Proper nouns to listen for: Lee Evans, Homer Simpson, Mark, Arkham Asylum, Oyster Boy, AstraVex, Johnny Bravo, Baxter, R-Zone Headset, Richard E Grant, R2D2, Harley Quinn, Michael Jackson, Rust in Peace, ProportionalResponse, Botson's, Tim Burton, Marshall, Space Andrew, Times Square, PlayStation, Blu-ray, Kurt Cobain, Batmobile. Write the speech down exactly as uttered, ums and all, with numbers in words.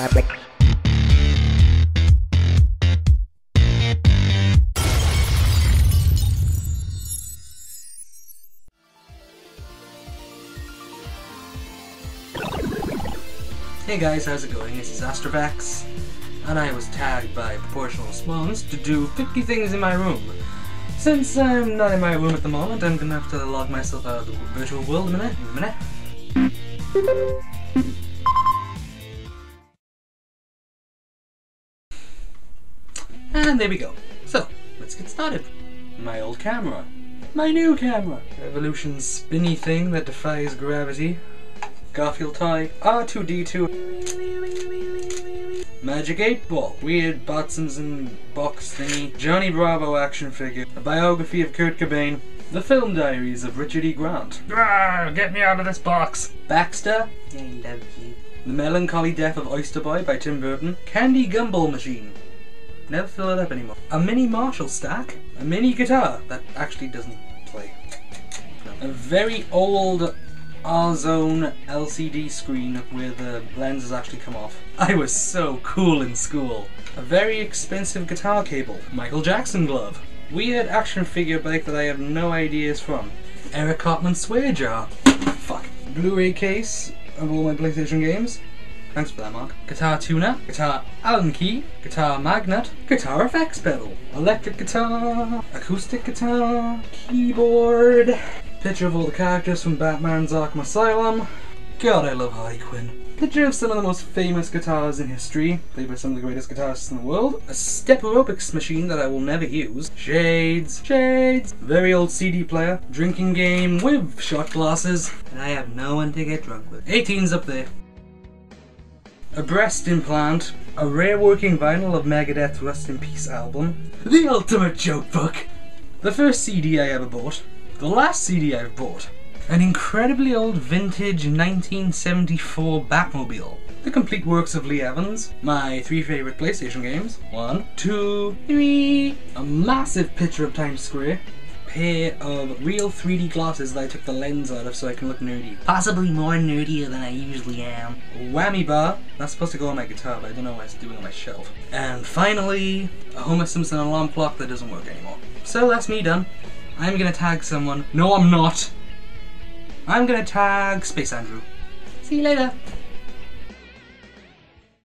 Elaborate. Hey guys, how's it going? This is AstraVex, and I was tagged by ProportionalResponse to do fifty things in my room. Since I'm not in my room at the moment, I'm gonna have to log myself out of the virtual world in a minute. In a minute. And there we go. So, let's get started. My old camera. My new camera. Evolution's spinny thing that defies gravity. Garfield toy. R two D two. Magic eight ball. Weird Botson's in box thingy. Johnny Bravo action figure. A biography of Kurt Cobain. The film diaries of Richard E Grant. Arrgh, get me out of this box! Baxter. I love you. The Melancholy Death of Oyster Boy by Tim Burton. Candy Gumball Machine. Never fill it up anymore. A mini Marshall stack. A mini guitar. That actually doesn't play. No. A very old R zone L C D screen where the lenses actually come off. I was so cool in school. A very expensive guitar cable. Michael Jackson glove. Weird action figure bike that I have no ideas from. Eric Cartman's swear jar. Fuck. Blu-ray case of all my PlayStation games. Thanks for that, Mark. Guitar tuner. Guitar Allen key. Guitar magnet. Guitar effects pedal. Electric guitar. Acoustic guitar. Keyboard. Picture of all the characters from Batman's Arkham Asylum. God, I love Harley Quinn. Picture of some of the most famous guitars in history, played by some of the greatest guitarists in the world. A step aerobics machine that I will never use. Shades, shades. Very old C D player. Drinking game with shot glasses. And I have no one to get drunk with. eighteen's up there. A breast implant. A rare working vinyl of Megadeth's Rust in Peace album. The ultimate joke book. The first C D I ever bought. The last C D I've bought. An incredibly old vintage nineteen seventy-four Batmobile. The complete works of Lee Evans. My three favourite PlayStation games. One, two, three. A massive picture of Times Square. Pair of real three D glasses that I took the lens out of so I can look nerdy. Possibly more nerdier than I usually am. A whammy bar. That's supposed to go on my guitar, but I don't know why it's doing on my shelf. And finally, a Homer Simpson alarm clock that doesn't work anymore. So that's me done. I'm gonna tag someone. No, I'm not. I'm gonna tag Space Andrew. See you later.